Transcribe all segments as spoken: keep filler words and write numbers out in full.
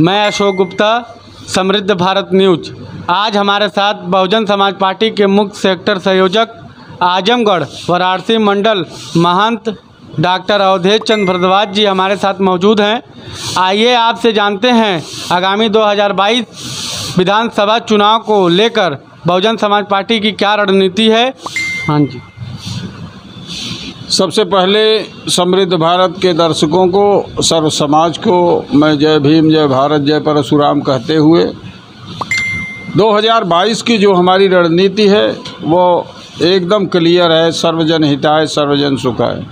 मैं अशोक गुप्ता, समृद्ध भारत न्यूज। आज हमारे साथ बहुजन समाज पार्टी के मुख्य सेक्टर संयोजक आजमगढ़ वाराणसी मंडल महंत डॉक्टर अवधेश चंद्र भरद्वाज जी हमारे साथ मौजूद हैं। आइए आपसे जानते हैं आगामी दो हज़ार बाईस विधानसभा चुनाव को लेकर बहुजन समाज पार्टी की क्या रणनीति है। हाँ जी, सबसे पहले समृद्ध भारत के दर्शकों को, सर्व समाज को मैं जय भीम, जय भारत, जय परशुराम कहते हुए दो हज़ार बाईस की जो हमारी रणनीति है वो एकदम क्लियर है। सर्वजन हिताय, सर्वजन सुखाय।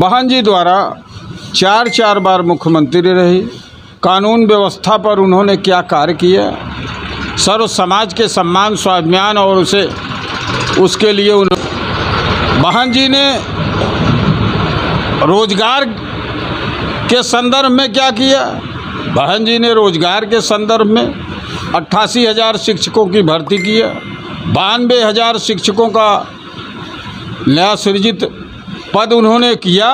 बहन जी द्वारा चार चार बार मुख्यमंत्री रही, कानून व्यवस्था पर उन्होंने क्या कार्य किया, सर्व समाज के सम्मान, स्वाभिमान और उसे उसके लिए उन्होंने बहन जी ने रोजगार के संदर्भ में क्या किया। बहन जी ने रोजगार के संदर्भ में अट्ठासी हज़ार शिक्षकों की भर्ती किया, बानवे हज़ार शिक्षकों का नया सृजित पद उन्होंने किया।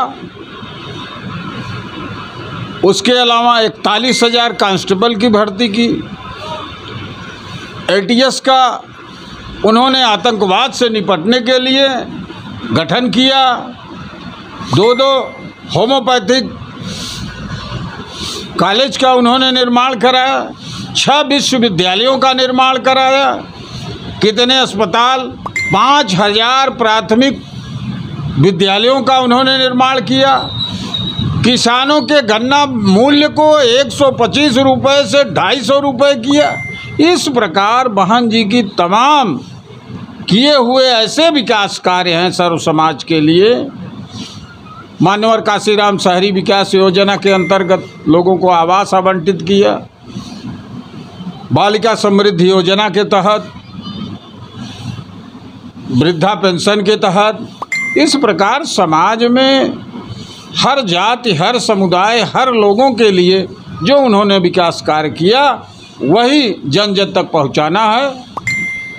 उसके अलावा इकतालीस हज़ार कांस्टेबल की भर्ती की। आई टी एस का उन्होंने आतंकवाद से निपटने के लिए गठन किया। दो दो होम्योपैथिक कॉलेज का उन्होंने निर्माण कराया, छह विश्वविद्यालयों का निर्माण कराया। कितने अस्पताल, पाँच हजार प्राथमिक विद्यालयों का उन्होंने निर्माण किया। किसानों के गन्ना मूल्य को एक सौ पच्चीस रुपये से ढाई सौ रुपये किया। इस प्रकार बहन जी की तमाम किए हुए ऐसे विकास कार्य हैं सर्व समाज के लिए। मान्यवर काशीराम शहरी विकास योजना के अंतर्गत लोगों को आवास आवंटित किया। बालिका समृद्धि योजना के तहत, वृद्धा पेंशन के तहत, इस प्रकार समाज में हर जाति, हर समुदाय, हर लोगों के लिए जो उन्होंने विकास कार्य किया वही जन जन तक पहुंचाना है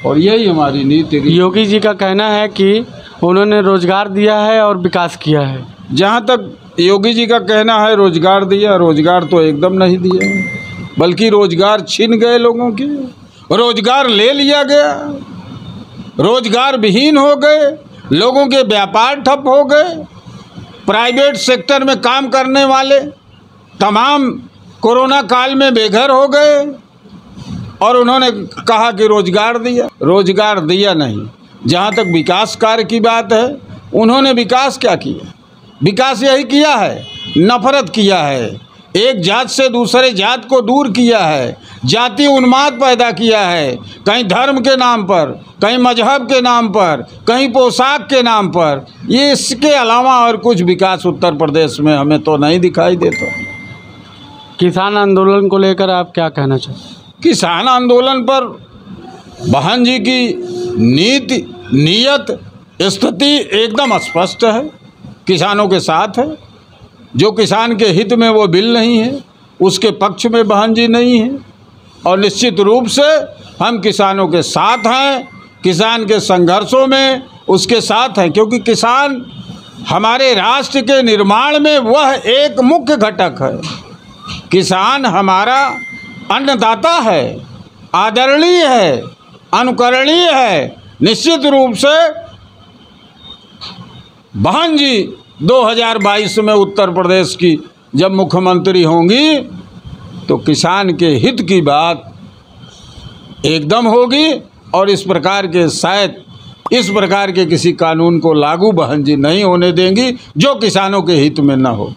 और यही हमारी नीति। योगी जी का कहना है कि उन्होंने रोजगार दिया है और विकास किया है। जहाँ तक योगी जी का कहना है रोजगार दिया, रोजगार तो एकदम नहीं दिया, बल्कि रोजगार छीन गए लोगों के, रोजगार ले लिया गया, रोजगार विहीन हो गए लोगों के, व्यापार ठप हो गए। प्राइवेट सेक्टर में काम करने वाले तमाम कोरोना काल में बेघर हो गए और उन्होंने कहा कि रोजगार दिया, रोजगार दिया नहीं। जहाँ तक विकास कार्य की बात है, उन्होंने विकास क्या किया, विकास यही किया है, नफरत किया है, एक जात से दूसरे जात को दूर किया है, जाति उन्माद पैदा किया है, कहीं धर्म के नाम पर, कहीं मजहब के नाम पर, कहीं पोशाक के नाम पर। ये इसके अलावा और कुछ विकास उत्तर प्रदेश में हमें तो नहीं दिखाई देता। किसान आंदोलन को लेकर आप क्या कहना चाहते हैं? किसान आंदोलन पर बहन जी की नीति, नीयत, स्थिति एकदम स्पष्ट है, किसानों के साथ है। जो किसान के हित में वो बिल नहीं है, उसके पक्ष में बहन जी नहीं है और निश्चित रूप से हम किसानों के साथ हैं, किसान के संघर्षों में उसके साथ हैं, क्योंकि किसान हमारे राष्ट्र के निर्माण में वह एक मुख्य घटक है। किसान हमारा अन्नदाता है, आदरणीय है, अनुकरणीय है। निश्चित रूप से बहन जी दो हज़ार बाईस में उत्तर प्रदेश की जब मुख्यमंत्री होंगी तो किसान के हित की बात एकदम होगी और इस प्रकार के शायद इस प्रकार के किसी कानून को लागू बहन जी नहीं होने देंगी जो किसानों के हित में ना हो।